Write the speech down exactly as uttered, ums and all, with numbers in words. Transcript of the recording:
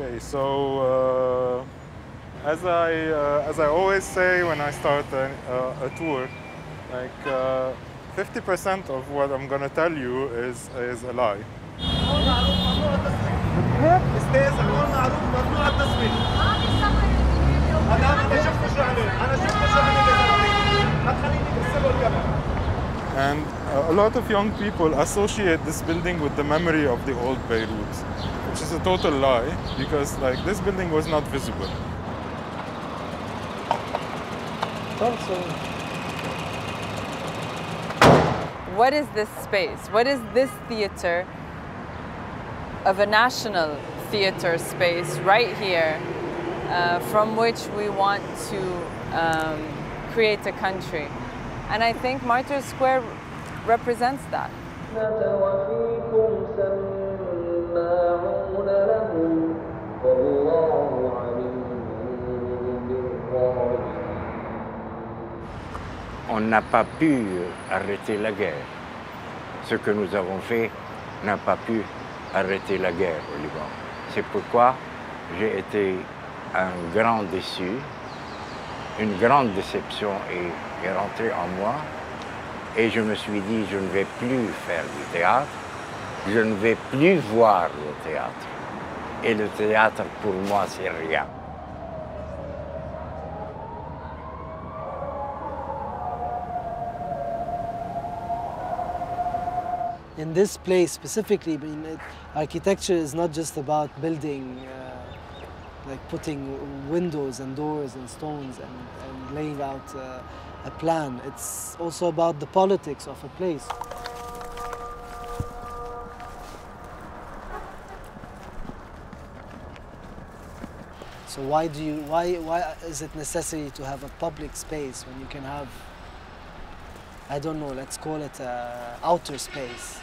Okay, so uh, as I uh, as I always say when I start a, a, a tour, like uh, fifty percent of what I'm gonna tell you is is a lie. And a lot of young people associate this building with the memory of the old Beirut, which is a total lie, because like this building was not visible. Also. What is this space? What is this theater of a national theater space right here uh, from which we want to um, create a country? And I think Martyrs' Square represents that. On n'a pas pu arrêter la guerre. Ce que nous avons fait n'a pas pu arrêter la guerre au Liban. C'est pourquoi j'ai été un grand déçu. Une grande déception est, est rentrée en moi et je me suis dit je ne vais plus faire du théâtre, je ne vais plus voir le théâtre. Et le théâtre pour moi c'est rien. In this place specifically, I mean, it, architecture is not just about building uh, like putting windows and doors and stones and, and laying out uh, a plan. It's also about the politics of a place. So why do you, why, why is it necessary to have a public space when you can have, I don't know, let's call it an outer space?